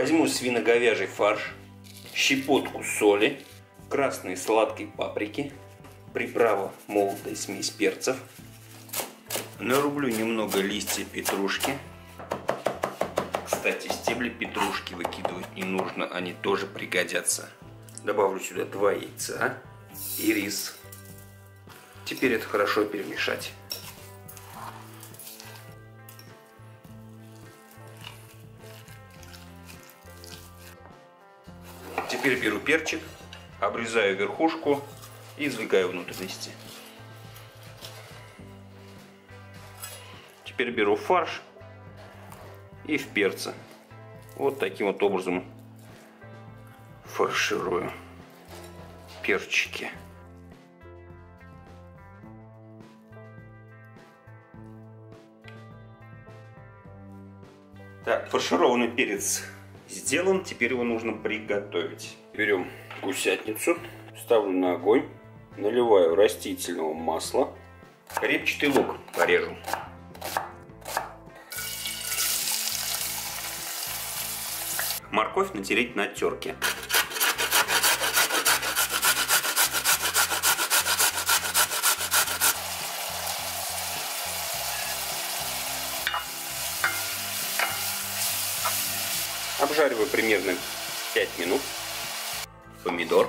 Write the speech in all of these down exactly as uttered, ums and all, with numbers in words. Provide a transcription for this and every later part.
возьму свино-говяжий фарш, щепотку соли, красной сладкой паприки, приправа молотая смесь перцев, нарублю немного листья петрушки. Кстати, стебли петрушки выкидывать не нужно, они тоже пригодятся. Добавлю сюда два яйца и рис. Теперь это хорошо перемешать. Теперь беру перчик, обрезаю верхушку и извлекаю внутренности. Теперь беру фарш и в перце. Вот таким вот образом фарширую перчики. Так, фаршированный перец сделан, теперь его нужно приготовить. Берем гусятницу, ставлю на огонь, наливаю растительного масла, репчатый лук порежу. Морковь натереть на терке. Обжариваю примерно пять минут. Помидор.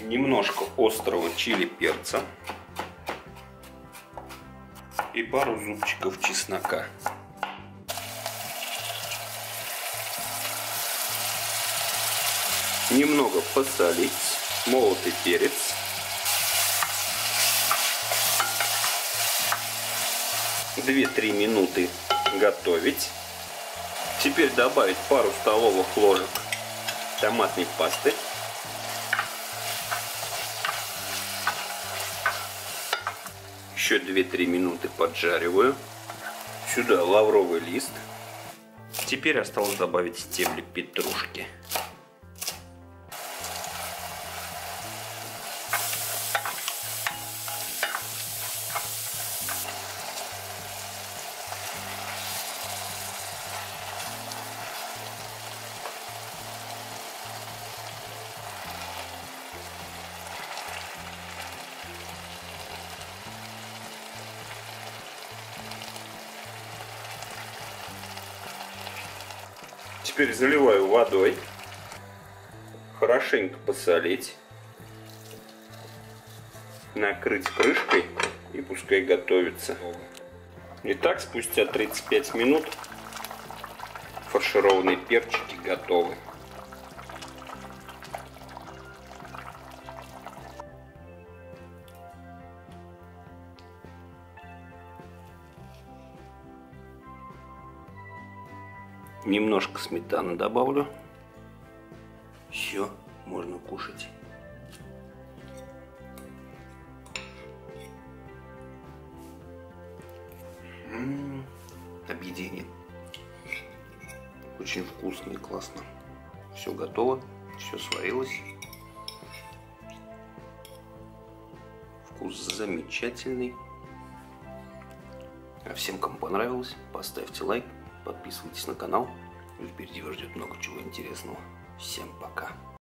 Немножко острого чили перца. И пару зубчиков чеснока. Немного посолить, молотый перец. две-три минуты готовить. Теперь добавить пару столовых ложек томатной пасты. Еще две-три минуты поджариваю. Сюда лавровый лист. Теперь осталось добавить стебли петрушки. Теперь заливаю водой, хорошенько посолить, накрыть крышкой и пускай готовится. Итак, спустя тридцать пять минут фаршированные перчики готовы. Немножко сметаны добавлю. Все, можно кушать. М-м-м, объедение. Очень вкусно и классно. Все готово, все сварилось. Вкус замечательный. А всем, кому понравилось, поставьте лайк. Подписывайтесь на канал, впереди вас ждет много чего интересного. Всем пока!